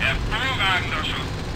Erprobando sus.